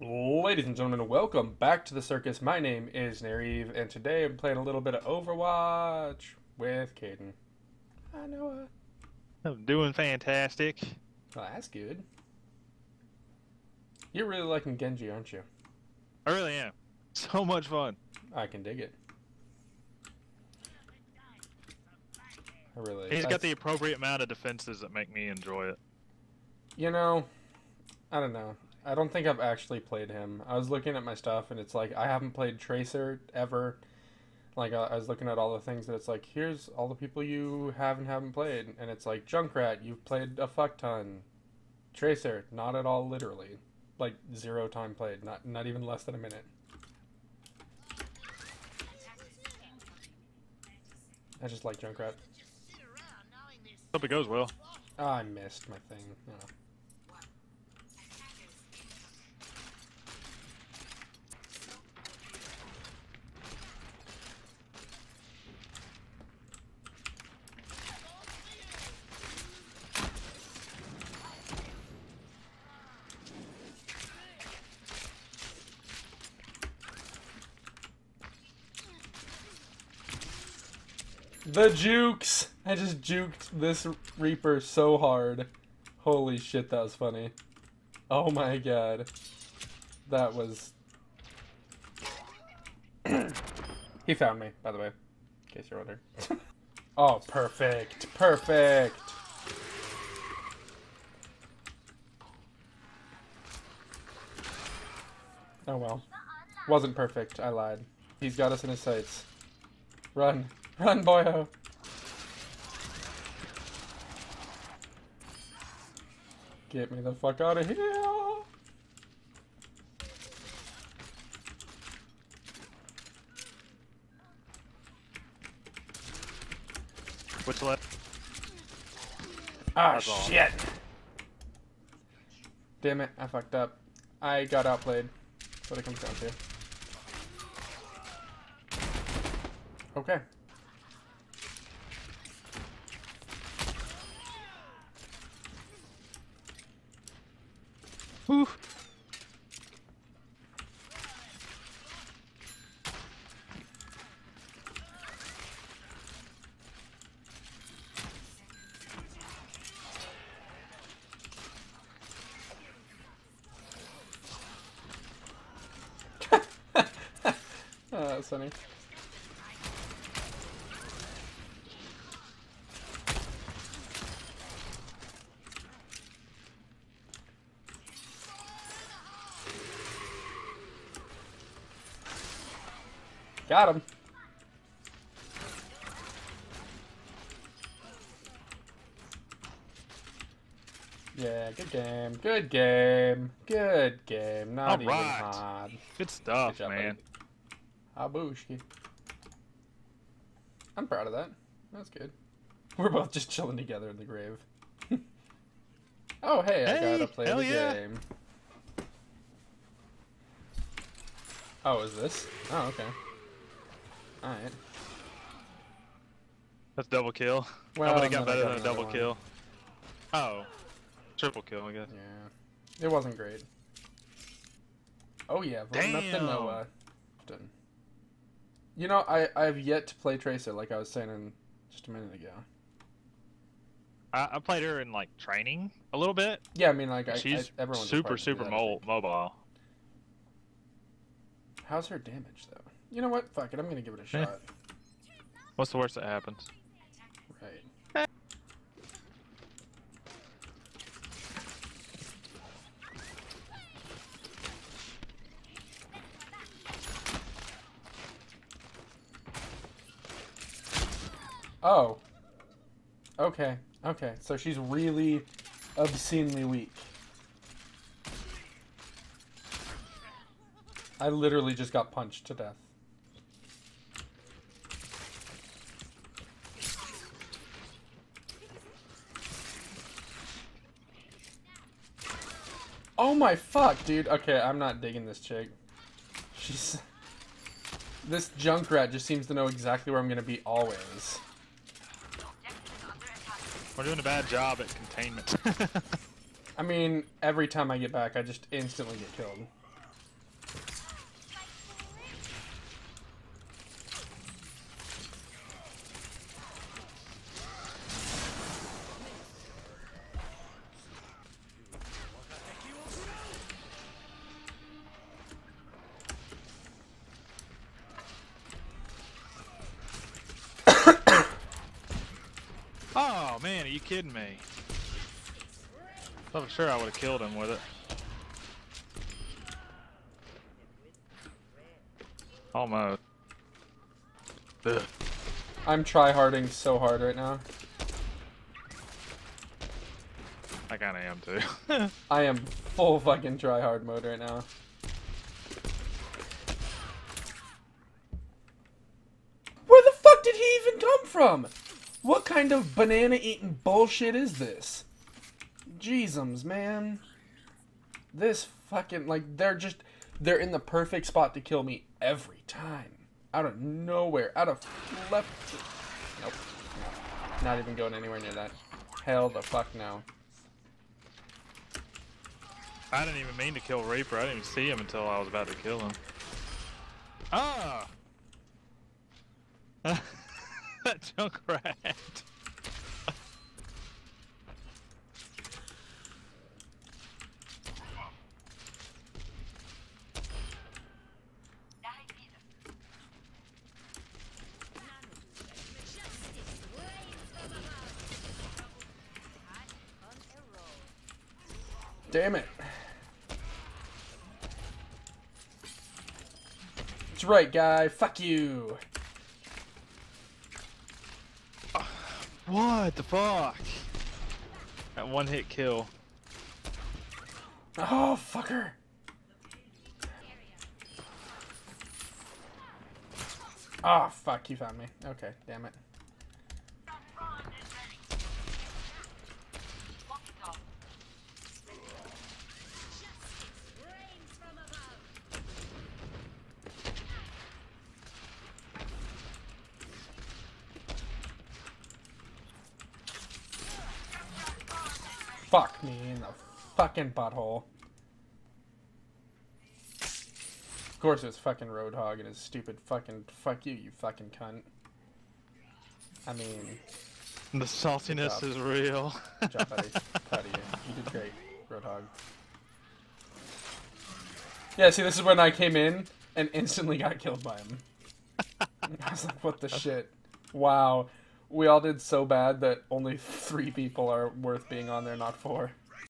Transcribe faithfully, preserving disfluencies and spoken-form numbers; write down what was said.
Ladies and gentlemen, welcome back to the circus. My name is Nareve, and today I'm playing a little bit of Overwatch with Caden. Hi, Noah. I'm doing fantastic. Well, that's good. You're really liking Genji, aren't you? I really am. So much fun. I can dig it. I really. He's that's... got the appropriate amount of defenses that make me enjoy it. You know, I don't know. I don't think I've actually played him. I was looking at my stuff, and it's like, I haven't played Tracer ever. Like, I, I was looking at all the things, and it's like, here's all the people you have and haven't played. And it's like, Junkrat, you've played a fuck ton. Tracer, not at all literally. Like, zero time played. Not, not even less than a minute. I just like Junkrat. Hope it goes well. Oh, I missed my thing. Oh. The jukes! I just juked this Reaper so hard. Holy shit, that was funny. Oh my god. That was... He found me, by the way. In case you're wondering. Oh, perfect. Perfect! Oh well. Wasn't perfect, I lied. He's got us in his sights. Run. Run, boyo! Get me the fuck out of here! What's left? Ah, shit! Damn it, I fucked up. I got outplayed. That's what it comes down to. Okay. Whew. Oh, that's funny. Got him. Yeah, good game. Good game. Good game. Not even hard. Good stuff, man. Habushki. I'm proud of that. That's good. We're both just chilling together in the grave. Oh, hey, I gotta play the game. Oh, is this? Oh, okay. Alright. That's double kill. Well, I would've got better than a double kill. Oh. Triple kill, I guess. Yeah. It wasn't great. Oh yeah, damn. Up to Noah. You know, I, I've yet to play Tracer, like I was saying in just a minute ago. I, I played her in, like, training a little bit. Yeah, I mean, like, I, she's I, everyone's super, super mo mobile. How's her damage, though? You know what? Fuck it. I'm gonna give it a shot. What's the worst that happens? Right. Oh. Okay. Okay. So she's really obscenely weak. I literally just got punched to death. Oh my fuck, dude. Okay, I'm not digging this chick. She's... This Junkrat just seems to know exactly where I'm gonna be always. We're doing a bad job at containment. I mean, every time I get back, I just instantly get killed. kidding me? I'm sure I would have killed him with it. Almost. Ugh. I'm tryharding so hard right now. I kinda am too. I am full fucking tryhard mode right now. Where the fuck did he even come from? What kind of banana eating bullshit is this? Jeezums, man. This fucking, like, they're just, they're in the perfect spot to kill me every time. Out of nowhere. Out of left. Nope. No. Not even going anywhere near that. Hell the fuck no. I didn't even mean to kill Reaper. I didn't even see him until I was about to kill him. Ah! That Junkrat. Damn it. That's right, guy. Fuck you. What the fuck? That one hit kill. Oh, fucker. Oh, fuck. You found me. Okay, damn it. Fuck me in the fucking butthole. Of course it was fucking Roadhog and his stupid fucking fuck you, you fucking cunt. I mean... The saltiness is real. Good job, buddy. Proud of you. You did great, Roadhog. Yeah, see, this is when I came in and instantly got killed by him. I was like, what the shit? Wow. We all did so bad that only three people are worth being on there, not four.